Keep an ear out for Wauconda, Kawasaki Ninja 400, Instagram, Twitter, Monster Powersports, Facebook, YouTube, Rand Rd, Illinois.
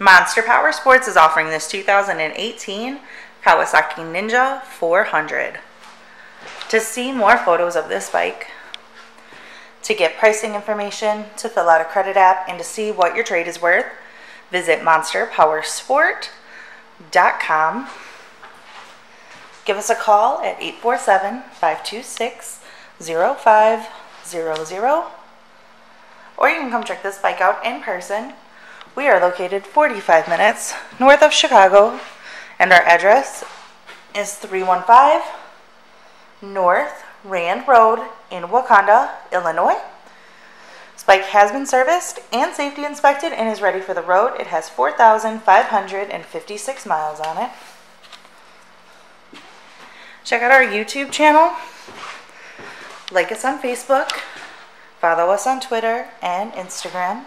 Monster Powersports is offering this 2018 Kawasaki Ninja 400. To see more photos of this bike, to get pricing information, to fill out a credit app, and to see what your trade is worth, visit monsterpowersport.com. Give us a call at 847-526-0500, or you can come check this bike out in person. We are located 45 minutes north of Chicago, and our address is 315 North Rand Road in Wauconda, Illinois. This bike has been serviced and safety inspected and is ready for the road. It has 4,556 miles on it. Check out our YouTube channel, like us on Facebook, follow us on Twitter and Instagram.